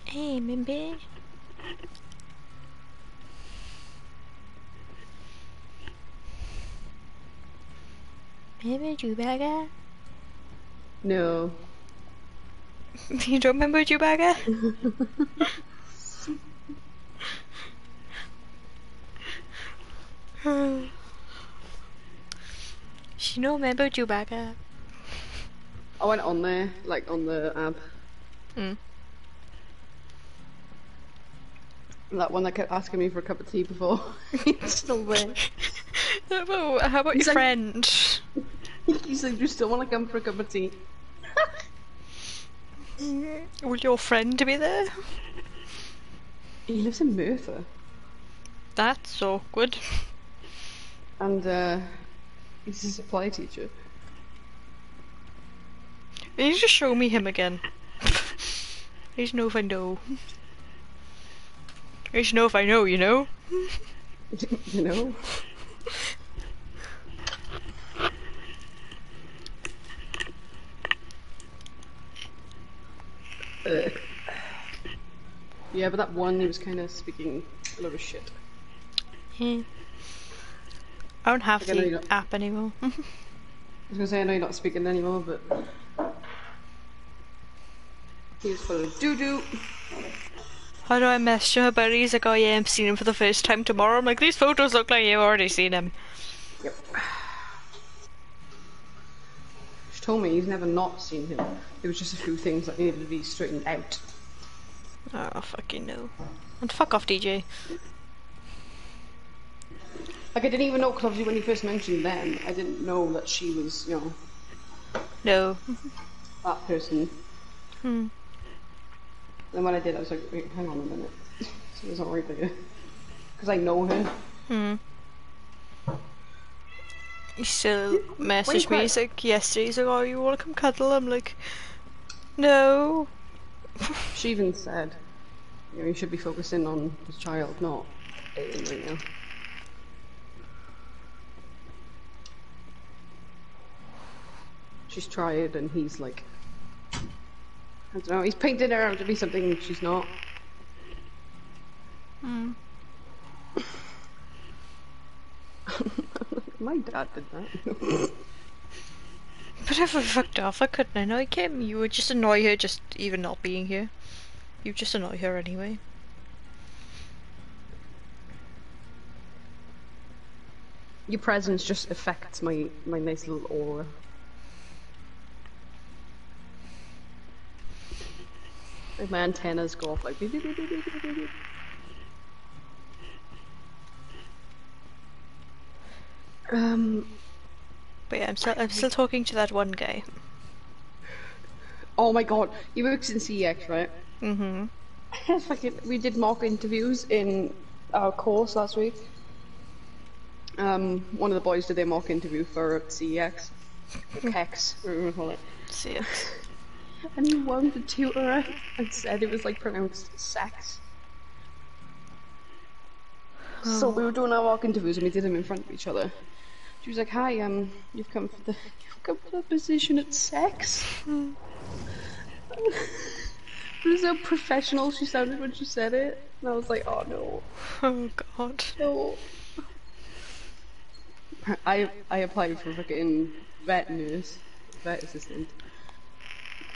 Hey, Mimby. Remember Chewbacca? No. You don't remember Chewbacca? She don't remember Chewbacca. I went on there, like on the app. Mm. That one that kept asking me for a cup of tea before. It's still there. Oh, how about he's your like, friend? He's like, do you still want to come for a cup of tea? Will your friend be there? He lives in Merthyr. That's awkward. And uh, he's a supply teacher. Can you just show me him again? I just know if I know. I just know if I know, you know? You know? uh. Yeah, but that one, he was kind of speaking a lot of shit. Yeah. I don't have like, the don't... app anymore. I was gonna say, I know you're not speaking anymore, but... He was full of doo-doo. How do I message him about it? He's like, oh yeah, I'm seeing him for the first time tomorrow. I'm like, these photos look like you've already seen him. Yep. She told me he's never not seen him. There was just a few things that needed to be straightened out. Oh, fucking no. And fuck off, D J. Like, I didn't even know, because obviously when you first mentioned them, I didn't know that she was, you know... No. That person. Hmm. Then when I did, I was like, wait, hang on a minute. She was alright there. Because I know her. Hmm. He still messaged me, he's like, yesterday, he's like, oh, you wanna come cuddle? I'm like, no. She even said, you know, you should be focusing on the child, not dating right now. She's tried, and he's like, I don't know, he's painted her out to be something she's not. Mm. My dad did that. But if I fucked off, I couldn't annoy Kim. You would just annoy her just even not being here. You just annoy her anyway. Your presence just affects my, my nice little aura. Like my antennas go off like beep beep beep beep beep beep beep beep. Um... But yeah, I'm still, I'm still talking to that one guy. Oh my god, he works in C E X, right? Mm-hmm. Fucking, we did mock interviews in our course last week. Um, one of the boys did their mock interview for C E X. Hex, what do you call it? C E X. And he won the tutor and said it was like pronounced sex. Oh. So we were doing our mock interviews and we did them in front of each other. She was like, hi, um, you've come for the, you've come for the position at sex. Mm. It was so professional she sounded when she said it. And I was like, oh no. Oh god. No. I, I applied for fucking vet nurse, vet assistant.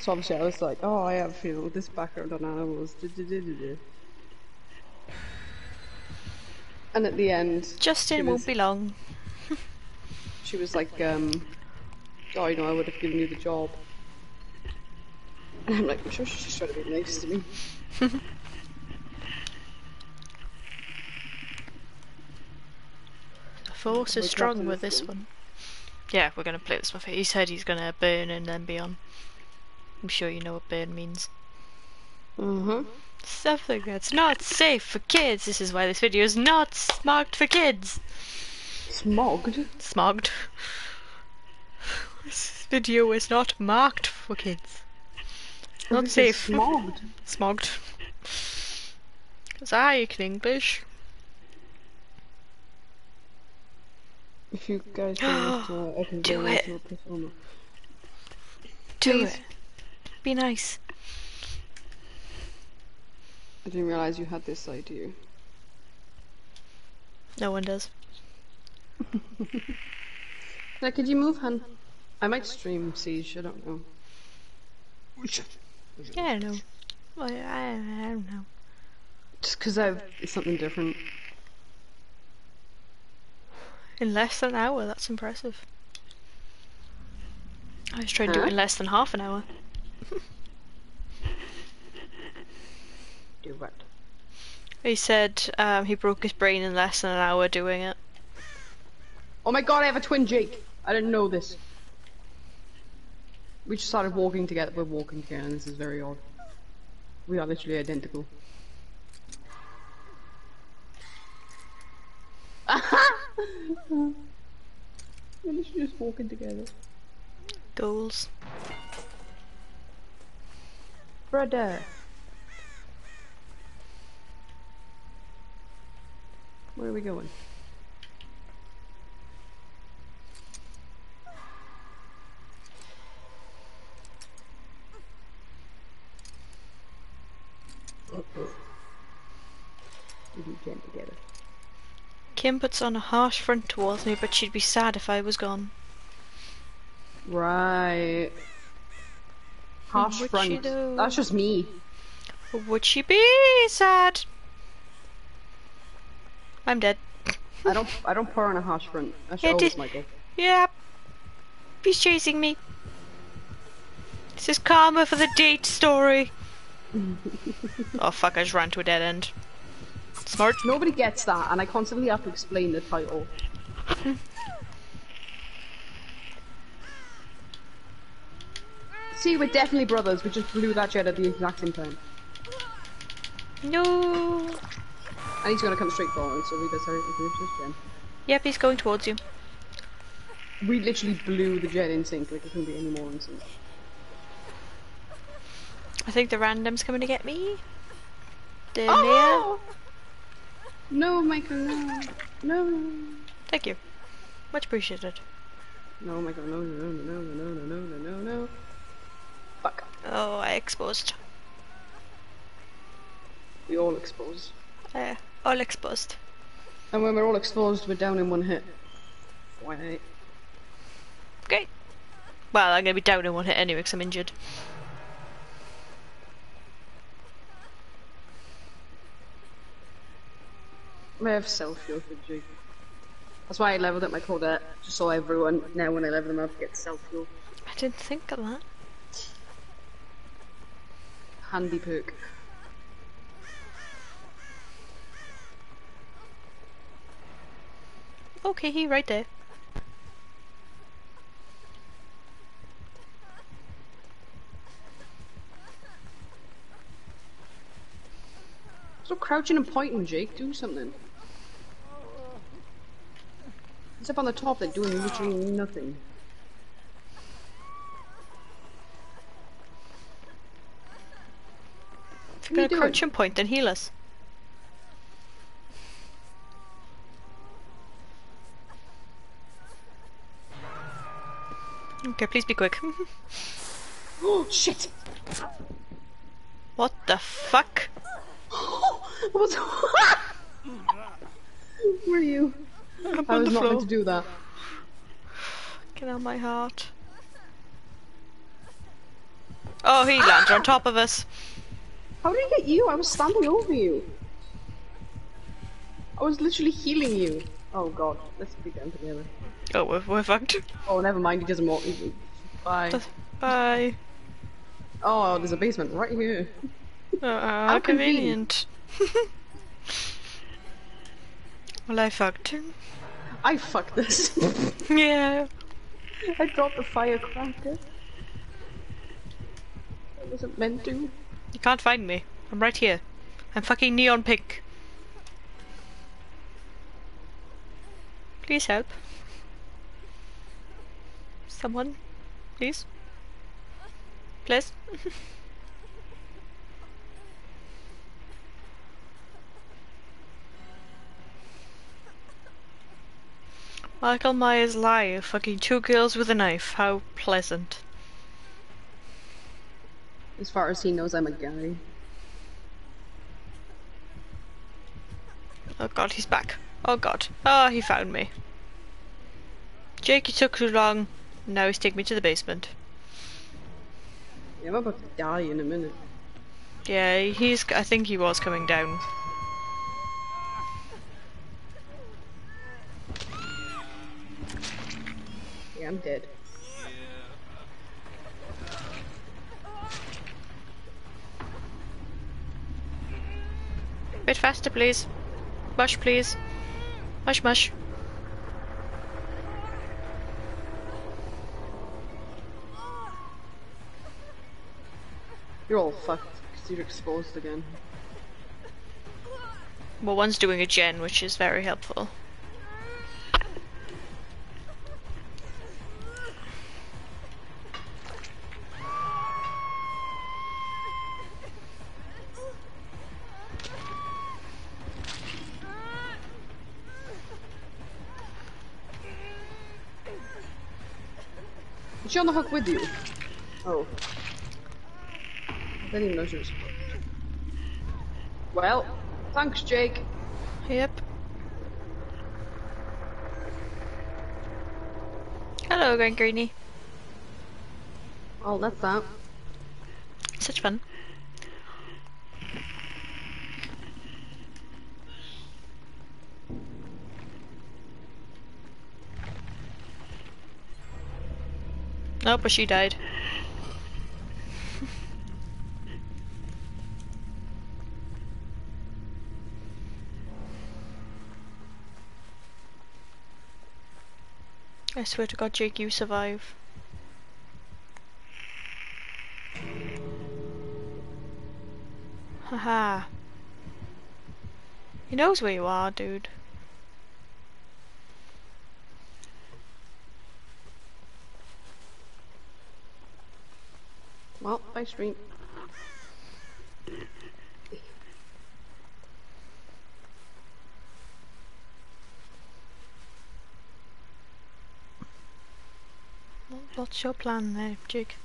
So obviously I was like, oh, I have, you know, this background on animals. And at the end... Justin won't be long. She was like, um, oh, you know, I would have given you the job. And I'm like, I'm sure she's just trying to be nice to me. The force is strong with this one. Yeah, we're going to play this one. He said he's going to burn and then be on. I'm sure you know what burn means. Mm-hmm. Stuff like that's not safe for kids. This is why this video is not marked for kids. Smogged? Smogged. This video is not marked for kids. Not safe. Smogged. Smogged. Because I can English. If you guys don't to, I can do it. To do Please. It. Be nice. I didn't realize you had this idea. No one does. Now, could you move, hun? I might stream Siege, I don't know. Yeah, I don't know. Well, I, I don't know. Just because I've... it's something different. In less than an hour, that's impressive. I was trying huh? to do it in less than half an hour. Do what? He said um, he broke his brain in less than an hour doing it. Oh my god, I have a twin Jake. I didn't know this. We just started walking together. We're walking together, and this is very odd. We are literally identical. We're literally just walking together. Goals. Brother. Where are we going? Together. Kim puts on a harsh front towards me, but she'd be sad if I was gone. Right. Harsh front. That's just me. Would she be sad? I'm dead. I don't. I don't pour on a harsh front. That's yeah, always Michael. Yeah. He's chasing me. This is karma for the date story. Oh fuck! I just ran to a dead end. Smart. Nobody gets that, and I constantly have to explain the title. See, we're definitely brothers. We just blew that jet at the exact same time. No. And he's gonna come straight forward, so we just hurry to just jet. Yep, he's going towards you. We literally blew the jet in sync. Like, it couldn't be any more in sync. I think the random's coming to get me. They're oh! near. No, Michael, no. No. Thank you. Much appreciated. No, Michael, no, no, no, no, no, no, no, no, no, no. Fuck. Oh, I exposed. We all exposed. Uh, all exposed. And when we're all exposed, we're down in one hit. Why? Great. Well, I'm gonna be down in one hit anyway because I'm injured. I have self-heal for Jake. That's why I leveled up my Claudette, just so everyone, now when I level them up, gets self-heal. I didn't think of that. Handy perk. Okay, he right there. Stop crouching and pointing, Jake. Do something. It's up on the top, they're doing literally nothing. If you're gonna doing? Crouch and point, then heal us. Okay, please be quick. Oh, shit! What the fuck? What? Where are you? I'm I was on the not floor. Meant to do that. Get out my heart. Oh, he landed on top of us. How did he get you? I was standing over you. I was literally healing you. Oh god, let's be done together. Oh, we're, we're fucked. Oh, never mind. He doesn't want me. Bye. That's, bye. Oh, there's a basement right here. Uh, uh, how convenient. convenient. Well, I fucked. I fucked this. Yeah. I dropped the firecracker. I wasn't meant to. You can't find me. I'm right here. I'm fucking neon pink. Please help. Someone. Please. Please. Michael Myers live, fucking two girls with a knife, how pleasant. As far as he knows, I'm a guy. Oh god, he's back. Oh god. Oh, he found me. Jake, you took too long. Now he's taking me to the basement. Yeah, I'm about to die in a minute. Yeah, he's. I think he was coming down. Yeah, I'm dead. Bit faster, please. Mush, please. Mush, mush. You're all fucked because you're exposed again. Well, one's doing a gen, which is very helpful. Is she on the hook with you? Oh. I didn't even know she was. Well, thanks, Jake. Yep. Hello, Grand Greenie. Oh, that's that. Such fun. Oh, but she died. I swear to God, Jake, you survive. Haha. He knows where you are, dude. Well, bye, stream. What's your plan there, Jake?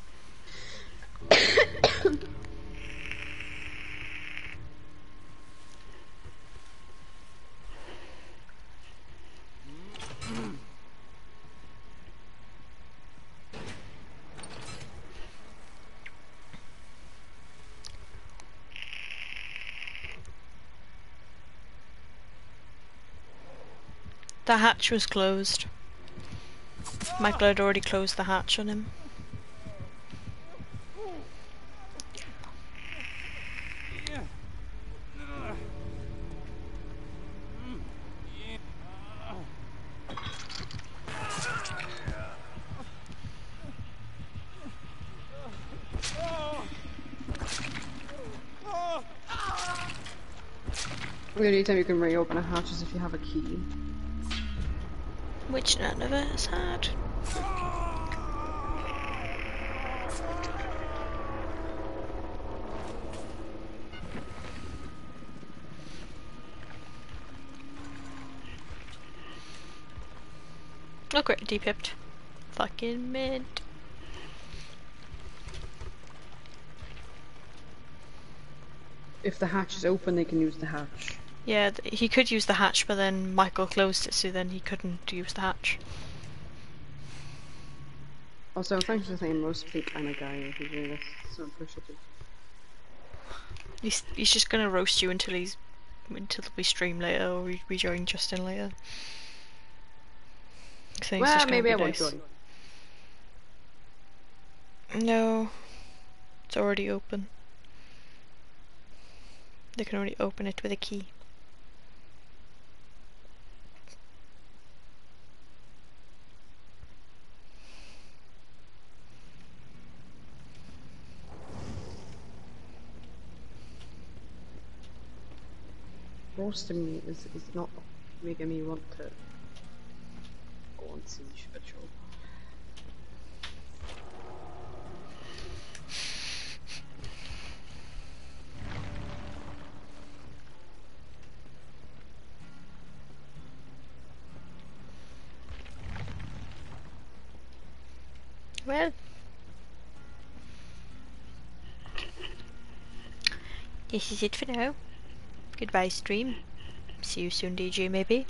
The hatch was closed. Michael had already closed the hatch on him. The only time you can reopen a hatch is if you have a key. Which none of us had. Oh great, depipped. Fucking mid. If the hatch is open, they can use the hatch. Yeah, th he could use the hatch, but then Michael closed it, so then he couldn't use the hatch. Also, thanks for saying most think I'm a guy if you're doing this, so appreciative. He's, he's just gonna roast you until he's until we stream later, or we, we join Justin later. So well, maybe I won't join. No, it's already open. They can only open it with a key. Roasting me is, is not making me want to go and see the show. Well, this is it for now. Goodbye, stream. See you soon, D J, maybe.